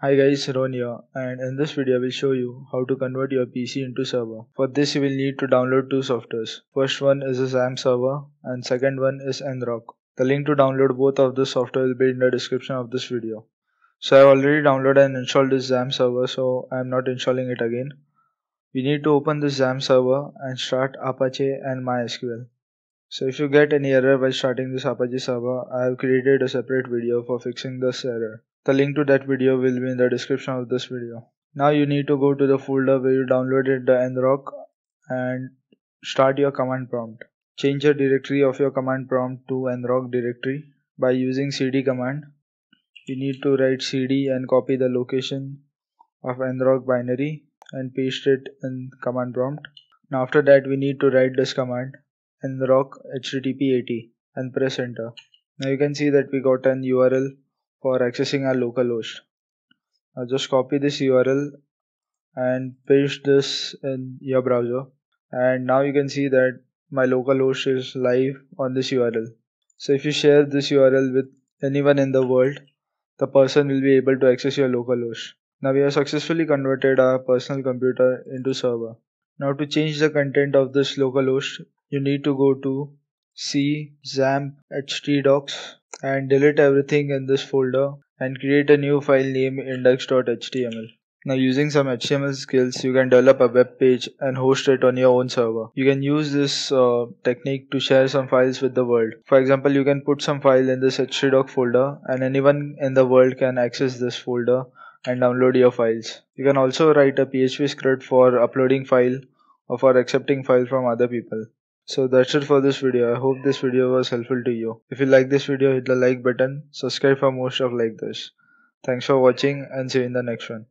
Hi guys, Ron here, and in this video I will show you how to convert your PC into server. For this you will need to download two softwares. First one is a XAMPP server and second one is NGROK. The link to download both of the software will be in the description of this video. So I have already downloaded and installed this XAMPP server, so I am not installing it again. We need to open this XAMPP server and start Apache and MySQL. So if you get any error while starting this Apache server, I have created a separate video for fixing this error. The link to that video will be in the description of this video. Now you need to go to the folder where you downloaded the NGROK and start your command prompt. Change the directory of your command prompt to NGROK directory by using cd command. You need to write cd and copy the location of NGROK binary and paste it in command prompt. Now after that we need to write this command NGROK http80 and press enter. Now you can see that we got an URL for accessing our localhost. Now just copy this URL and paste this in your browser, and now you can see that my localhost is live on this URL. So if you share this URL with anyone in the world, the person will be able to access your localhost. Now we have successfully converted our personal computer into server. Now to change the content of this localhost, you need to go to C, XAMPP, htdocs and delete everything in this folder and create a new file named index.html. Now using some HTML skills, you can develop a web page and host it on your own server. You can use this technique to share some files with the world. For example, you can put some file in this htdoc folder and anyone in the world can access this folder and download your files. You can also write a PHP script for uploading file or for accepting file from other people. So that's it for this video. I hope this video was helpful to you. If you like this video, hit the like button, subscribe for more stuff like this. Thanks for watching and see you in the next one.